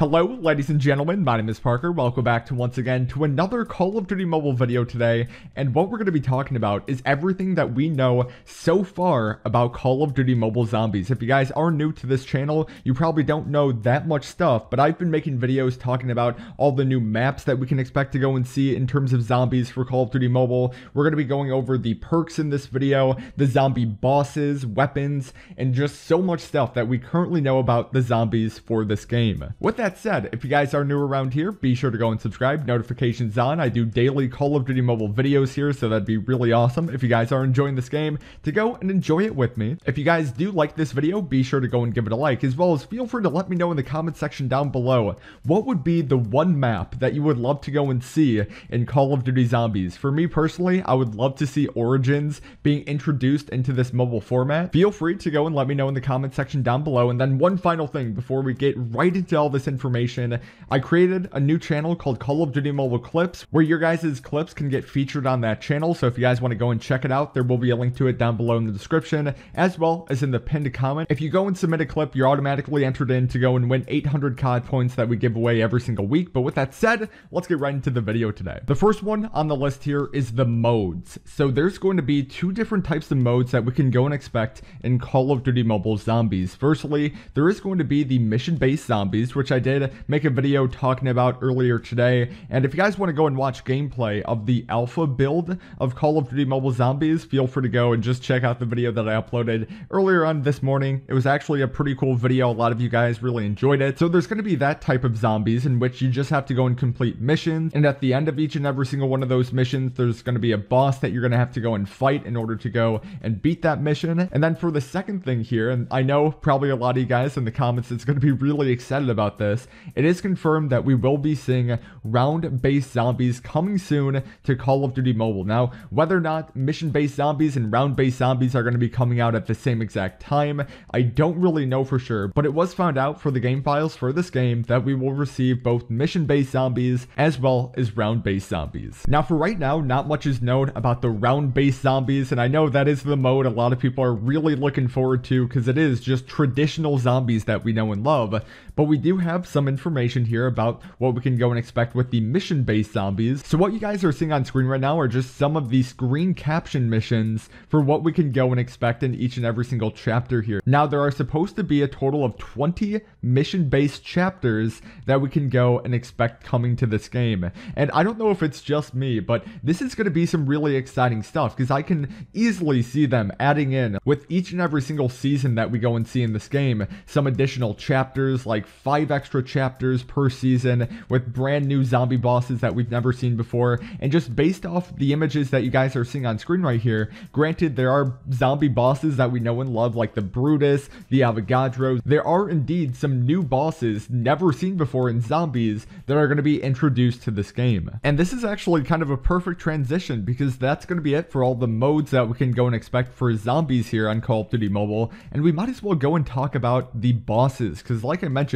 Hello ladies and gentlemen, my name is Parker, welcome back to once again to another Call of Duty Mobile video today, and what we're going to be talking about is everything that we know so far about Call of Duty Mobile Zombies. If you guys are new to this channel, you probably don't know that much stuff, but I've been making videos talking about all the new maps that we can expect to go and see in terms of zombies for Call of Duty Mobile. We're going to be going over the perks in this video, the zombie bosses, weapons, and just so much stuff that we currently know about the zombies for this game. With that said, if you guys are new around here, be sure to go and subscribe, notifications on. I do daily Call of Duty Mobile videos here, so that'd be really awesome if you guys are enjoying this game to go and enjoy it with me. If you guys do like this video, be sure to go and give it a like, as well as feel free to let me know in the comment section down below what would be the one map that you would love to go and see in Call of Duty Zombies. For me personally, I would love to see Origins being introduced into this mobile format. Feel free to go and let me know in the comment section down below. And then one final thing before we get right into all this information, I created a new channel called Call of Duty Mobile Clips where your guys' clips can get featured on that channel, so if you guys want to go and check it out, there will be a link to it down below in the description as well as in the pinned comment. If you go and submit a clip, you're automatically entered in to go and win 800 COD points that we give away every single week. But with that said, let's get right into the video today. The first one on the list here is the modes. So there's going to be two different types of modes that we can go and expect in Call of Duty Mobile Zombies. Firstly, there is going to be the mission-based zombies, which I did make a video talking about earlier today, and if you guys want to go and watch gameplay of the alpha build of Call of Duty Mobile Zombies, feel free to go and just check out the video that I uploaded earlier on this morning. It was actually a pretty cool video, a lot of you guys really enjoyed it. So there's going to be that type of zombies in which you just have to go and complete missions, and at the end of each and every single one of those missions, there's going to be a boss that you're going to have to go and fight in order to go and beat that mission. And then for the second thing here, and I know probably a lot of you guys in the comments it's going to be really excited about this, it is confirmed that we will be seeing round-based zombies coming soon to Call of Duty Mobile. Now, whether or not mission-based zombies and round-based zombies are going to be coming out at the same exact time, I don't really know for sure, but it was found out for the game files for this game that we will receive both mission-based zombies as well as round-based zombies. Now, for right now, not much is known about the round-based zombies, and I know that is the mode a lot of people are really looking forward to because it is just traditional zombies that we know and love, but we do have some information here about what we can go and expect with the mission-based zombies. So what you guys are seeing on screen right now are just some of the screen caption missions for what we can go and expect in each and every single chapter here. Now, there are supposed to be a total of 20 mission-based chapters that we can go and expect coming to this game. And I don't know if it's just me, but this is going to be some really exciting stuff because I can easily see them adding in with each and every single season that we go and see in this game some additional chapters, like 5 extra chapters per season with brand new zombie bosses that we've never seen before. And just based off the images that you guys are seeing on screen right here, granted there are zombie bosses that we know and love like the Brutus, the Avogadro. There are indeed some new bosses never seen before in zombies that are going to be introduced to this game. And this is actually kind of a perfect transition because that's going to be it for all the modes that we can go and expect for zombies here on Call of Duty Mobile. And we might as well go and talk about the bosses because like I mentioned,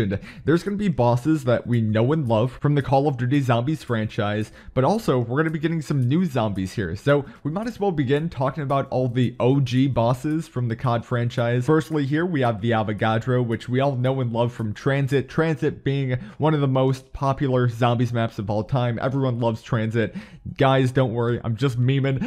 there's going to be bosses that we know and love from the Call of Duty Zombies franchise, but also we're going to be getting some new zombies here. So we might as well begin talking about all the OG bosses from the COD franchise. Firstly here we have the Avogadro, which we all know and love from Transit. Transit being one of the most popular zombies maps of all time. Everyone loves Transit. Guys, don't worry, I'm just memeing.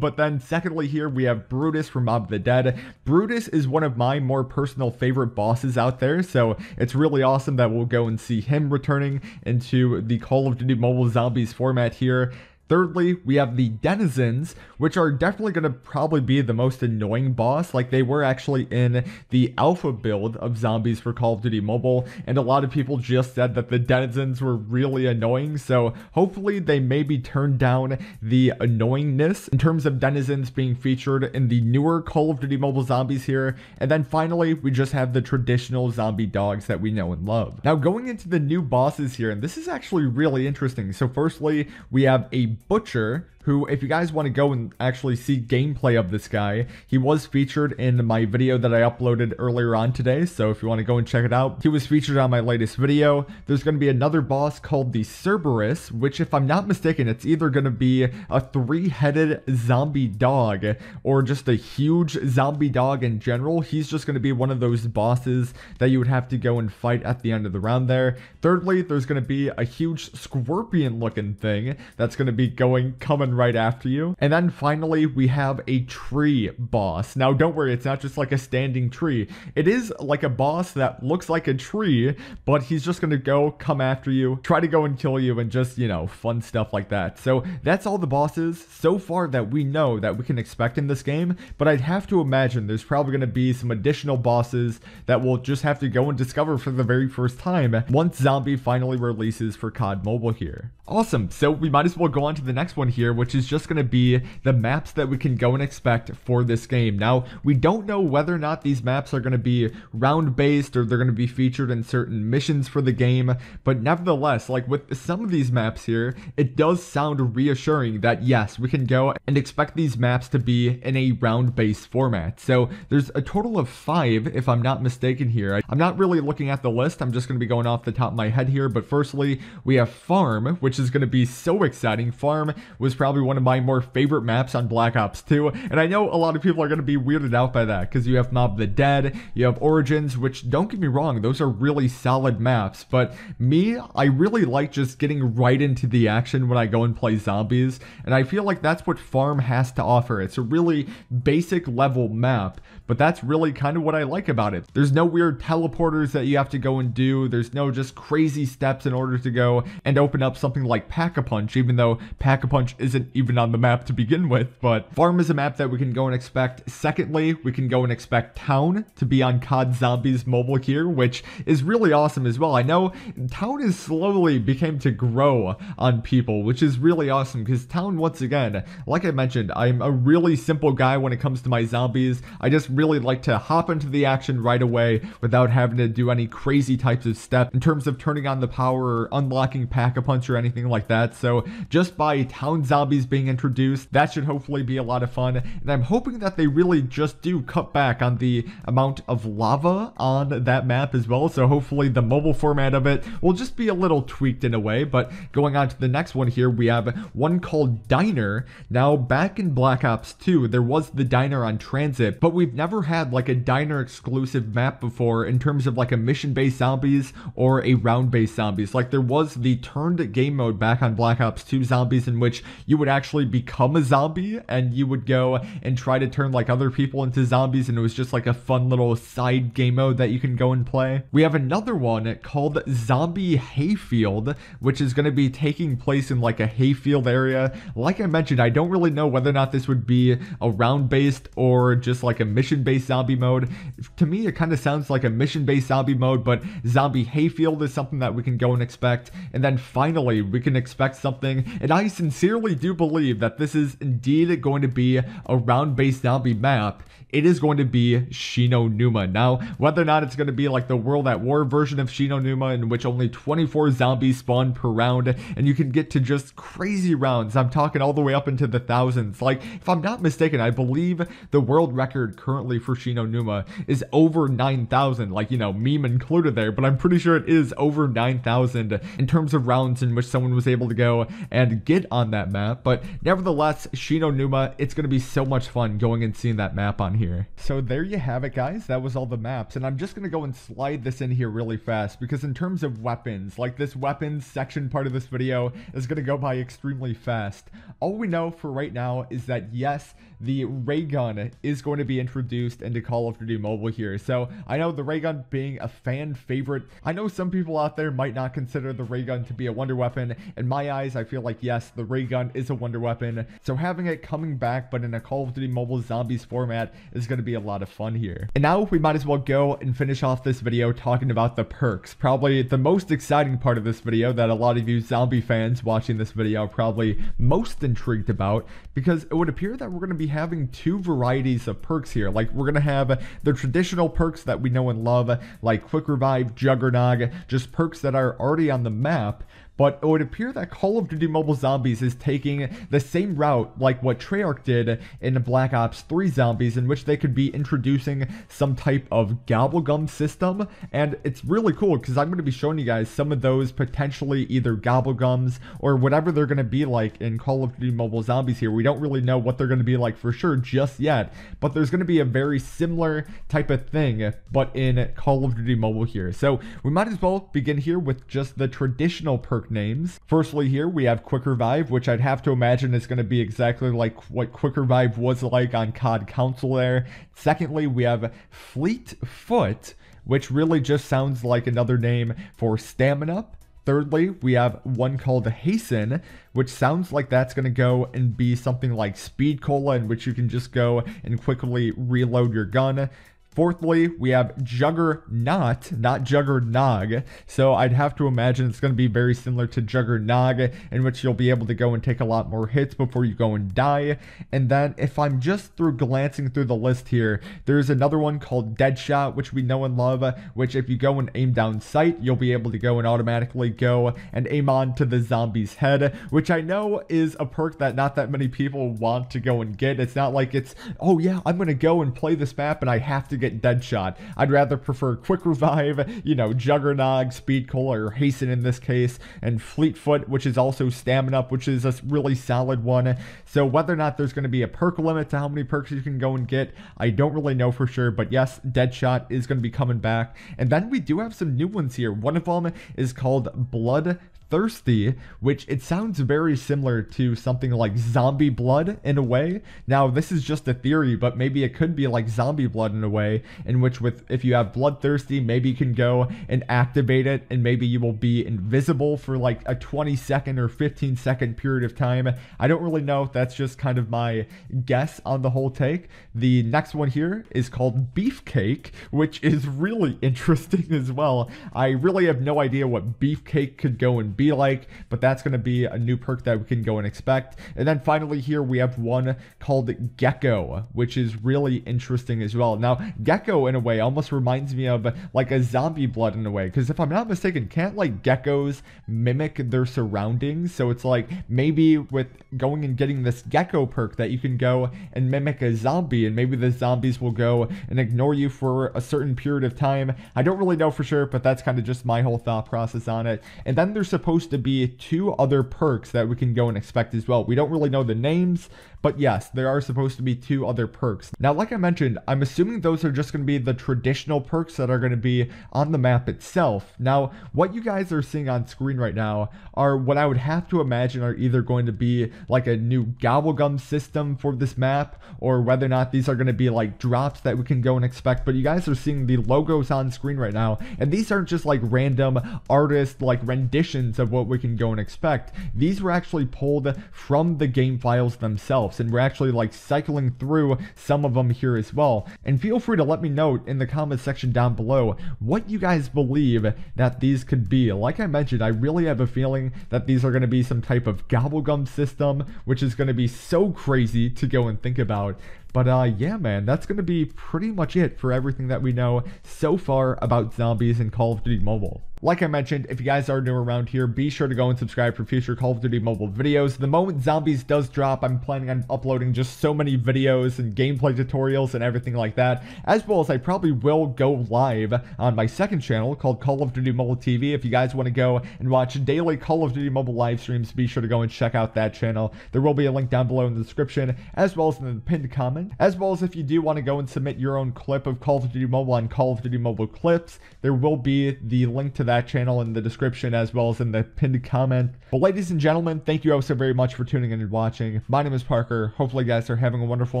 But then secondly here we have Brutus from Mob of the Dead. Brutus is one of my more personal favorite bosses out there, so it's really awesome that we'll go and see him returning into the Call of Duty Mobile Zombies format here. Thirdly, we have the Denizens, which are definitely going to probably be the most annoying boss. Like, they were actually in the alpha build of zombies for Call of Duty Mobile, and a lot of people just said that the Denizens were really annoying, so hopefully they maybe turn down the annoyingness in terms of Denizens being featured in the newer Call of Duty Mobile Zombies here. And then finally, we just have the traditional zombie dogs that we know and love. Now, going into the new bosses here, and this is actually really interesting. So firstly, we have a Butcher, who, if you guys want to go and actually see gameplay of this guy, he was featured in my video that I uploaded earlier on today, so if you want to go and check it out, he was featured on my latest video. There's going to be another boss called the Cerberus, which if I'm not mistaken, it's either going to be a three-headed zombie dog or just a huge zombie dog in general. He's just going to be one of those bosses that you would have to go and fight at the end of the round there. Thirdly, there's going to be a huge scorpion looking thing that's going to be coming right after you. And then finally, we have a tree boss. Now, don't worry, it's not just like a standing tree. It is like a boss that looks like a tree, but he's just going to come after you, try to go and kill you, and just, you know, fun stuff like that. So that's all the bosses so far that we know that we can expect in this game, but I'd have to imagine there's probably going to be some additional bosses that we'll just have to go and discover for the very first time once Zombie finally releases for COD Mobile here. Awesome, so we might as well go on to the next one here, which is just going to be the maps that we can go and expect for this game. Now, we don't know whether or not these maps are going to be round-based or they're going to be featured in certain missions for the game, but nevertheless, like with some of these maps here, it does sound reassuring that yes, we can go and expect these maps to be in a round-based format. So there's a total of 5, if I'm not mistaken here. I'm not really looking at the list, I'm just going to be going off the top of my head here, but firstly, we have Farm, which is going to be so exciting. Farm was probably one of my more favorite maps on Black Ops 2, and I know a lot of people are going to be weirded out by that, because you have Mob of the Dead, you have Origins, which, don't get me wrong, those are really solid maps, but me, I really like just getting right into the action when I go and play zombies, and I feel like that's what Farm has to offer. It's a really basic level map, but that's really kind of what I like about it. There's no weird teleporters that you have to go and do, there's no just crazy steps in order to go and open up something like Pack-a-Punch, even though Pack-a-Punch isn't even on the map to begin with, but Farm is a map that we can go and expect. Secondly, we can go and expect Town to be on COD Zombies Mobile here, which is really awesome as well. I know Town is slowly became to grow on people, which is really awesome, because Town, once again, like I mentioned, I'm a really simple guy when it comes to my zombies. I just really like to hop into the action right away without having to do any crazy types of steps in terms of turning on the power or unlocking Pack-a-Punch or anything like that. So just by Town zombies being introduced, that should hopefully be a lot of fun, and I'm hoping that they really just do cut back on the amount of lava on that map as well, so hopefully the mobile format of it will just be a little tweaked in a way. But going on to the next one here, we have one called Diner. Now, back in Black Ops 2, there was the Diner on Transit, but we've never had like a Diner exclusive map before in terms of like a mission-based zombies or a round-based zombies. Like, there was the turned game mode back on Black Ops 2 Zombies in which you would actually become a zombie and you would go and try to turn like other people into zombies, and it was just like a fun little side game mode that you can go and play. We have another one called Zombie Hayfield, which is going to be taking place in like a hayfield area. Like I mentioned, I don't really know whether or not this would be a round-based or just like a mission-based zombie mode. To me, it kind of sounds like a mission-based zombie mode, but Zombie Hayfield is something that we can go and expect. And then finally, we can expect something, and I sincerely do believe that this is indeed going to be a round-based zombie map. It is going to be Shinonuma. Now, whether or not it's going to be like the World at War version of Shinonuma, in which only 24 zombies spawn per round, and you can get to just crazy rounds. I'm talking all the way up into the thousands. Like, if I'm not mistaken, I believe the world record currently for Shinonuma is over 9,000. Like, you know, meme included there, but I'm pretty sure it is over 9,000 in terms of rounds in which someone was able to go and get on that map. But nevertheless, Shinonuma, it's going to be so much fun going and seeing that map on here. So there you have it, guys. That was all the maps, and I'm just going to go and slide this in here really fast, because in terms of weapons, like this weapons section part of this video is going to go by extremely fast. All we know for right now is that yes, the Ray Gun is going to be introduced into Call of Duty Mobile here. So I know the Ray Gun being a fan favorite, I know some people out there might not consider the Ray Gun to be a wonder weapon. In my eyes, I feel like yes, the Ray Gun is a wonder weapon. So having it coming back, but in a Call of Duty Mobile Zombies format, is going to be a lot of fun here. And now we might as well go and finish off this video talking about the perks. Probably the most exciting part of this video that a lot of you zombie fans watching this video are probably most intrigued about, because it would appear that we're going to be having two varieties of perks here. Like, we're gonna have the traditional perks that we know and love, like Quick Revive, Juggernog, just perks that are already on the map. But it would appear that Call of Duty Mobile Zombies is taking the same route like what Treyarch did in Black Ops 3 Zombies, in which they could be introducing some type of Gobblegum system. And it's really cool because I'm going to be showing you guys some of those potentially either Gobblegums or whatever they're going to be like in Call of Duty Mobile Zombies here. We don't really know what they're going to be like for sure just yet, but there's going to be a very similar type of thing, but in Call of Duty Mobile here. So we might as well begin here with just the traditional perk names. Firstly here we have Quick Revive, which I'd have to imagine is going to be exactly like what Quick Revive was like on COD Council there. Secondly, we have Fleet Foot, which really just sounds like another name for Stamina. Thirdly, we have one called Hasten, which sounds like that's going to go and be something like Speed Cola, in which you can just go and quickly reload your gun. Fourthly, we have Juggernaut, not Juggernog, so I'd have to imagine it's going to be very similar to Juggernog, in which you'll be able to go and take a lot more hits before you go and die. And then, if I'm just glancing through the list here, there's another one called Deadshot, which we know and love, which if you go and aim down sight, you'll be able to go and automatically go and aim on to the zombie's head, which I know is a perk that not that many people want to go and get. It's not like it's, oh yeah, I'm going to go and play this map and I have to get Deadshot. I'd rather prefer Quick Revive, you know, Juggernog, Speed Cola, or Hasten in this case, and Fleet Foot, which is also Stamina, which is a really solid one. So whether or not there's going to be a perk limit to how many perks you can go and get, I don't really know for sure, but yes, Deadshot is going to be coming back. And then we do have some new ones here. One of them is called Bloodthirsty, which it sounds very similar to something like zombie blood in a way. Now this is just a theory, but maybe it could be like zombie blood in a way, in which if you have Bloodthirsty, maybe you can go and activate it and maybe you will be invisible for like a 20-second or 15-second period of time. I don't really know, that's just kind of my guess on the whole take. The next one here is called Beefcake, which is really interesting as well. I really have no idea what Beefcake could go and be like, but that's going to be a new perk that we can go and expect. And then finally here we have one called Gecko, which is really interesting as well. Now Gecko in a way almost reminds me of like a zombie blood in a way, because if I'm not mistaken, can't like geckos mimic their surroundings? So it's like maybe with going and getting this Gecko perk that you can go and mimic a zombie, and maybe the zombies will go and ignore you for a certain period of time. I don't really know for sure, but that's kind of just my whole thought process on it. And then there's supposed to be two other perks that we can go and expect as well. We don't really know the names, but yes, there are supposed to be two other perks. Now, like I mentioned, I'm assuming those are just going to be the traditional perks that are going to be on the map itself. Now, what you guys are seeing on screen right now are what I would have to imagine are either going to be like a new Gobblegum system for this map, or whether or not these are going to be like drops that we can go and expect. But you guys are seeing the logos on screen right now, and these aren't just like random artist like renditions of what we can go and expect. These were actually pulled from the game files themselves, and we're actually like cycling through some of them here as well. And feel free to let me know in the comments section down below what you guys believe that these could be. Like I mentioned, I really have a feeling that these are going to be some type of Gobblegum system, which is going to be so crazy to go and think about. But yeah, man, that's going to be pretty much it for everything that we know so far about zombies in Call of Duty Mobile. Like I mentioned, if you guys are new around here, be sure to go and subscribe for future Call of Duty Mobile videos. The moment Zombies does drop, I'm planning on uploading just so many videos and gameplay tutorials and everything like that, as well as I probably will go live on my second channel called Call of Duty Mobile TV. If you guys want to go and watch daily Call of Duty Mobile live streams, be sure to go and check out that channel. There will be a link down below in the description, as well as in the pinned comment, as well as if you do want to go and submit your own clip of Call of Duty Mobile on Call of Duty Mobile Clips, there will be the link to that channel in the description, as well as in the pinned comment. But ladies and gentlemen, thank you all so very much for tuning in and watching. My name is Parker. Hopefully you guys are having a wonderful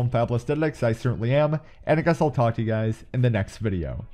and fabulous day. I certainly am, and I guess I'll talk to you guys in the next video.